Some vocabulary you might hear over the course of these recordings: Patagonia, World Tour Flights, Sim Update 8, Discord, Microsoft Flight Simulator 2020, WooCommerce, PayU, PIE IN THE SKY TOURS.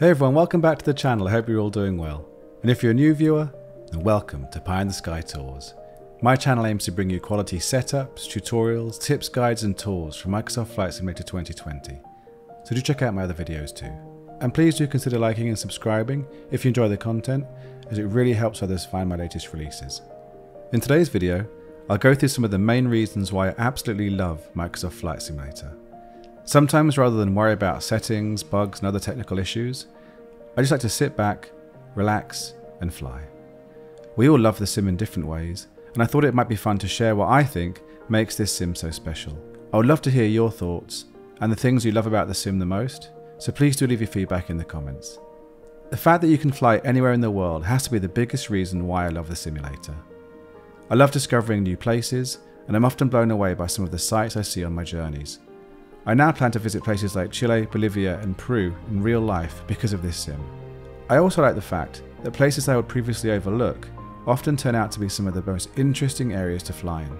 Hey everyone, welcome back to the channel. I hope you're all doing well. And if you're a new viewer, then welcome to PIE in the Sky Tours. My channel aims to bring you quality setups, tutorials, tips, guides and tours from Microsoft Flight Simulator 2020. So do check out my other videos too. And please do consider liking and subscribing if you enjoy the content, as it really helps others find my latest releases. In today's video, I'll go through some of the main reasons why I absolutely love Microsoft Flight Simulator. Sometimes, rather than worry about settings, bugs and other technical issues, I just like to sit back, relax and fly. We all love the sim in different ways, and I thought it might be fun to share what I think makes this sim so special. I would love to hear your thoughts and the things you love about the sim the most, so please do leave your feedback in the comments. The fact that you can fly anywhere in the world has to be the biggest reason why I love the simulator. I love discovering new places, and I'm often blown away by some of the sights I see on my journeys. I now plan to visit places like Chile, Bolivia and Peru in real life because of this sim. I also like the fact that places I would previously overlook often turn out to be some of the most interesting areas to fly in.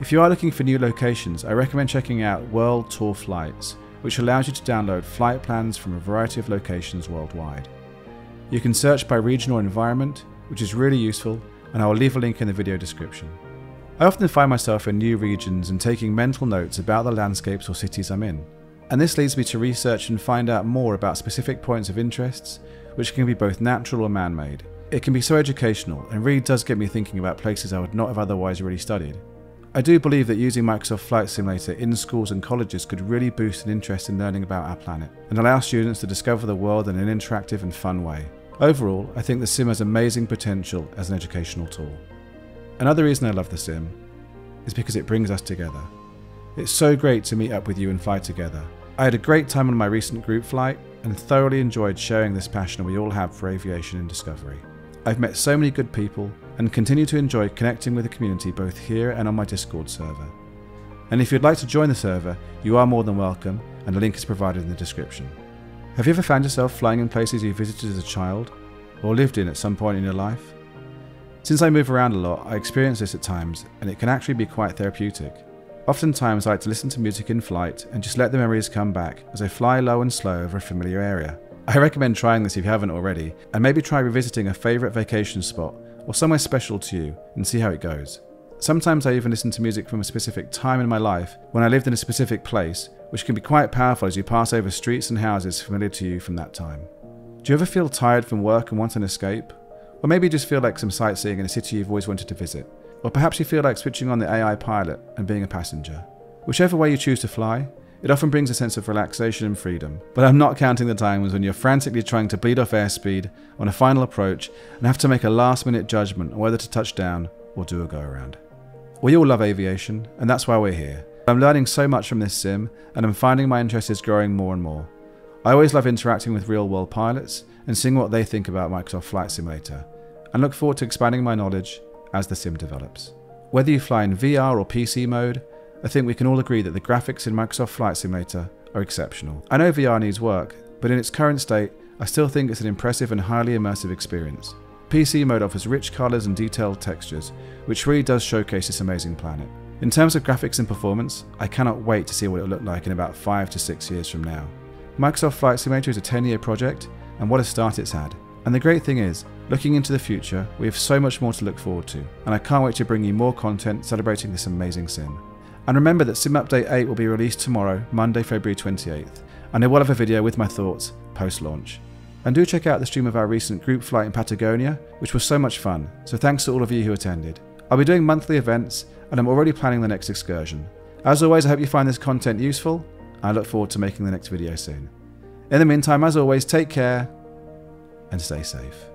If you are looking for new locations, I recommend checking out World Tour Flights, which allows you to download flight plans from a variety of locations worldwide. You can search by region or environment, which is really useful, and I will leave a link in the video description. I often find myself in new regions and taking mental notes about the landscapes or cities I'm in, and this leads me to research and find out more about specific points of interests, which can be both natural or man-made. It can be so educational and really does get me thinking about places I would not have otherwise really studied. I do believe that using Microsoft Flight Simulator in schools and colleges could really boost an interest in learning about our planet and allow students to discover the world in an interactive and fun way. Overall, I think the sim has amazing potential as an educational tool. Another reason I love the sim is because it brings us together. It's so great to meet up with you and fly together. I had a great time on my recent group flight and thoroughly enjoyed sharing this passion we all have for aviation and discovery. I've met so many good people and continue to enjoy connecting with the community both here and on my Discord server. And if you'd like to join the server, you are more than welcome, and a link is provided in the description. Have you ever found yourself flying in places you visited as a child or lived in at some point in your life? Since I move around a lot, I experience this at times, and it can actually be quite therapeutic. Oftentimes I like to listen to music in flight and just let the memories come back as I fly low and slow over a familiar area. I recommend trying this if you haven't already, and maybe try revisiting a favourite vacation spot or somewhere special to you and see how it goes. Sometimes I even listen to music from a specific time in my life when I lived in a specific place, which can be quite powerful as you pass over streets and houses familiar to you from that time. Do you ever feel tired from work and want an escape? Or maybe you just feel like some sightseeing in a city you've always wanted to visit. Or perhaps you feel like switching on the AI pilot and being a passenger. Whichever way you choose to fly, it often brings a sense of relaxation and freedom. But I'm not counting the times when you're frantically trying to bleed off airspeed on a final approach and have to make a last-minute judgment on whether to touch down or do a go-around. We all love aviation, and that's why we're here. I'm learning so much from this sim, and I'm finding my interest is growing more and more. I always love interacting with real-world pilots and seeing what they think about Microsoft Flight Simulator, and look forward to expanding my knowledge as the sim develops. Whether you fly in VR or PC mode, I think we can all agree that the graphics in Microsoft Flight Simulator are exceptional. I know VR needs work, but in its current state, I still think it's an impressive and highly immersive experience. PC mode offers rich colors and detailed textures, which really does showcase this amazing planet. In terms of graphics and performance, I cannot wait to see what it'll look like in about 5 to 6 years from now. Microsoft Flight Simulator is a 10-year project, and what a start it's had. And the great thing is, looking into the future, we have so much more to look forward to, and I can't wait to bring you more content celebrating this amazing sim. And remember that Sim Update 8 will be released tomorrow, Monday, February 28th, and I will have a video with my thoughts post-launch. And do check out the stream of our recent group flight in Patagonia, which was so much fun, so thanks to all of you who attended. I'll be doing monthly events, and I'm already planning the next excursion. As always, I hope you find this content useful. I look forward to making the next video soon. In the meantime, as always, take care and stay safe.